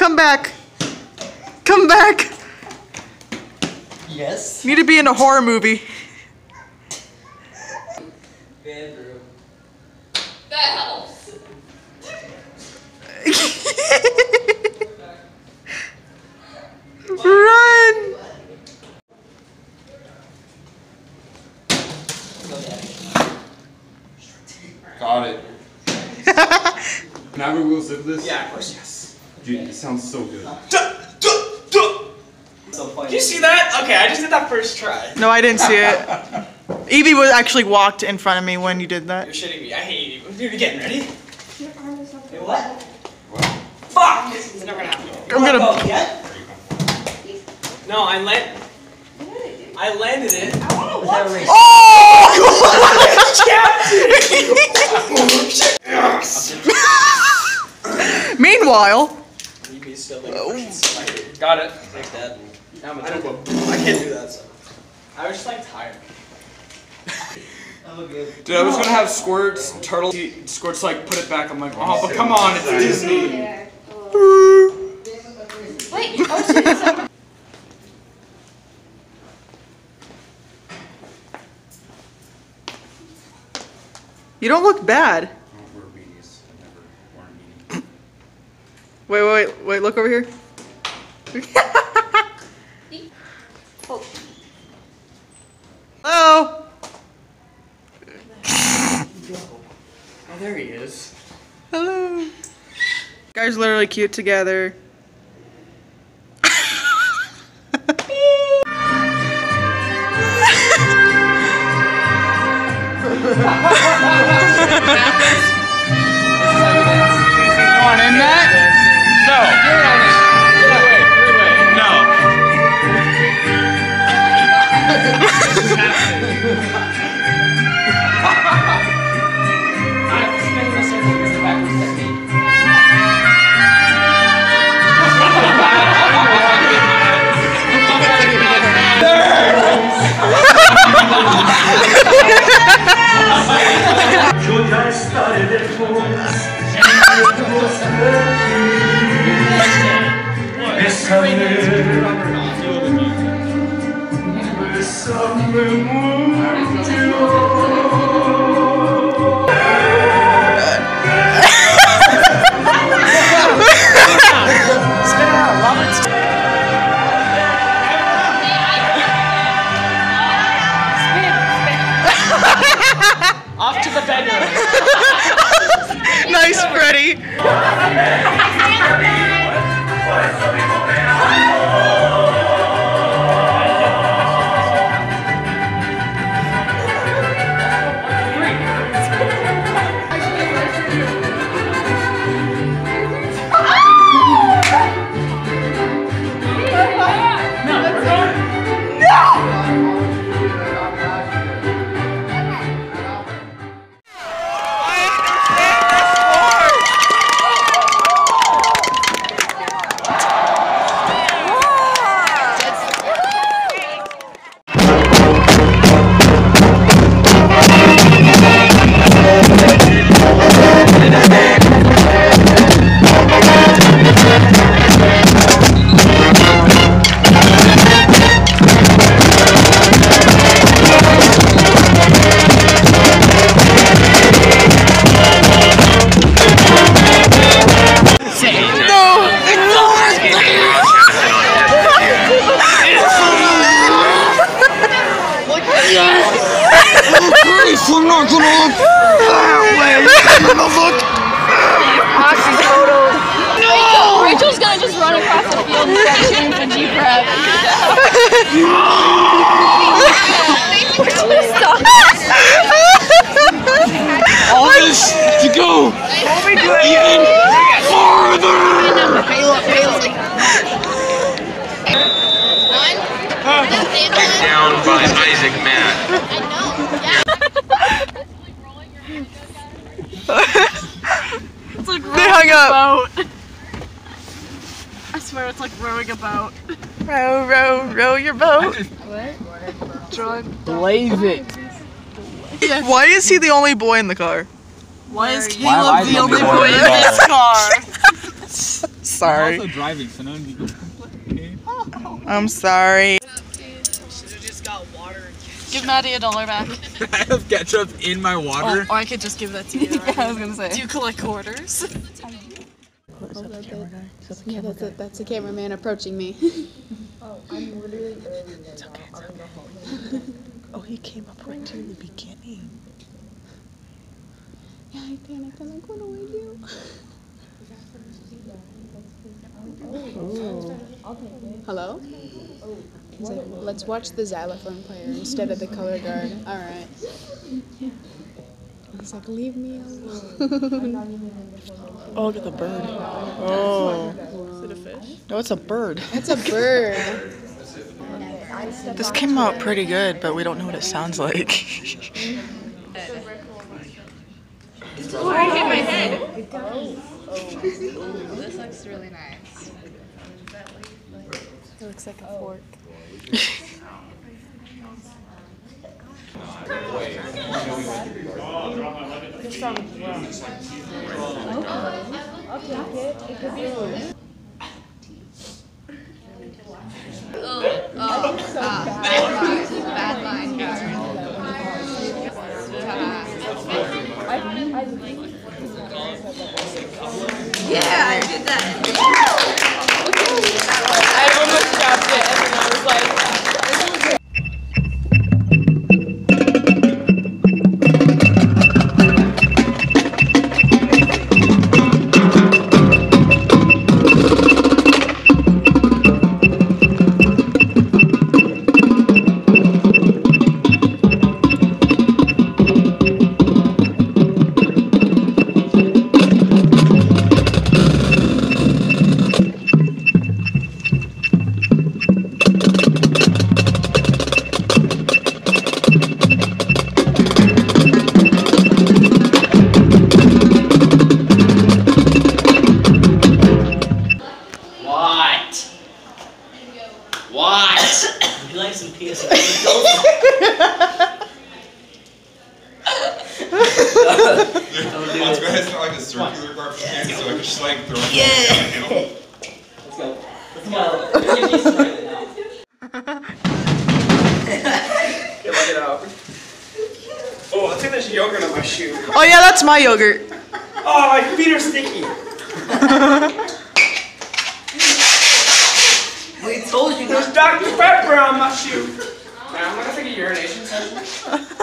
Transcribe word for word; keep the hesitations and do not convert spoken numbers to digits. Come back. Come back. Yes. Need to be in a horror movie. Bedroom. That helps. Run. Got it. Can I remove this? Yeah, of course, yes. Dude, it sounds so good. So funny. Did you see that? Okay, I just did that first try. No, I didn't see it. Evie was actually walked in front of me when you did that. You're shitting me. I hate Evie. Do it again. Ready? Your arm is up. Hey, what? What? Fuck! This is never gonna happen. I'm gonna. Oh, yeah? No, I landed. I landed it. I wanna watch it. Oh! Meanwhile. Oh. Got it. Like that. Now I'm I, don't, I can't do that. So. I was just like tired. Dude, I was gonna have Squirts, Turtle, Squirts like put it back. I'm like, oh, but come on, it's Disney. Wait. Oh, you don't look bad. Wait, wait, wait, look over here. Oh. Hello? Oh, there he is. Hello. Guys literally cute together. Blaze it. Yes. Why is he the only boy in the car? Why is Caleb the only boy in this car? sorry. I'm also driving, so none of you can complain. I'm sorry. Give Maddie a dollar back. I have ketchup in my water. Or, or I could just give that to you. Right? Yeah, I was gonna say. Do you collect quarters? Oh, that, that, yeah, that's, a, that's a cameraman approaching me. Oh, I'm literally early. It's okay, it's okay. Oh, he came up right to the beginning. Yeah, I panicked. I'm like, what do I do? Oh. Hello? Like, let's watch the xylophone player instead of the color guard. All right. I was like, leave me alone. Oh, look at the bird. Oh. Is it a fish? No, it's a bird. It's a bird. This came out pretty good, but we don't know what it sounds like. Oh, I hit my head. It does. Oh, this looks really nice. It looks like a fork. Yeah, I did that. I almost dropped it, and then I was like, oh yeah, that's my yogurt. Oh, my feet are sticky. We told you. There's Doctor Pepper on my shoe. Now I'm gonna take a urination session.